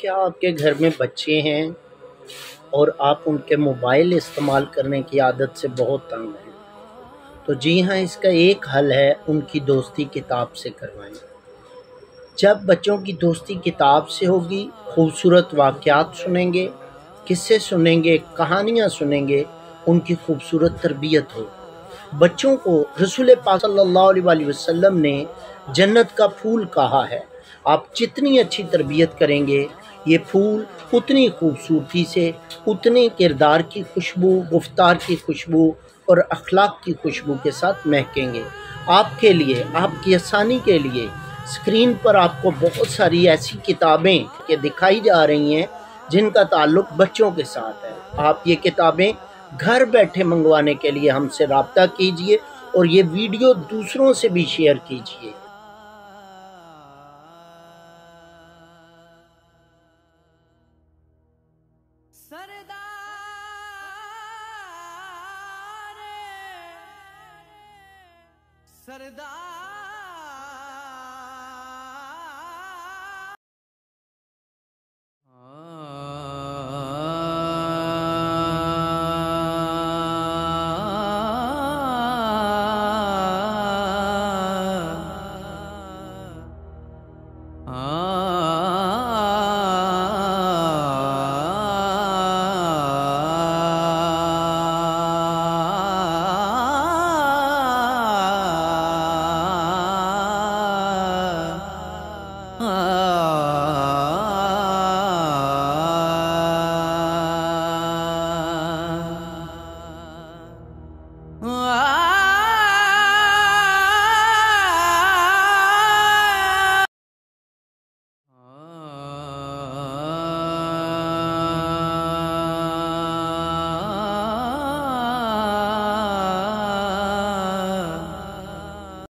क्या आपके घर में बच्चे हैं और आप उनके मोबाइल इस्तेमाल करने की आदत से बहुत तंग हैं? तो जी हाँ, इसका एक हल है, उनकी दोस्ती किताब से करवाएं। जब बच्चों की दोस्ती किताब से होगी, खूबसूरत वाक़यात सुनेंगे, किस्से सुनेंगे, कहानियाँ सुनेंगे, उनकी खूबसूरत तरबियत हो। बच्चों को रसूल पाक सल्लल्लाहु अलैहि वसल्लम ने जन्नत का फूल कहा है। आप जितनी अच्छी तरबियत करेंगे, ये फूल उतनी खूबसूरती से, उतने किरदार की खुशबू, गुफ्तार की खुशबू और अखलाक की खुशबू के साथ महकेंगे। आपके लिए, आपकी आसानी के लिए स्क्रीन पर आपको बहुत सारी ऐसी किताबें के दिखाई जा रही हैं जिनका ताल्लुक बच्चों के साथ है। आप ये किताबें घर बैठे मंगवाने के लिए हमसे राब्ता कीजिए और ये वीडियो दूसरों से भी शेयर कीजिए। सरदार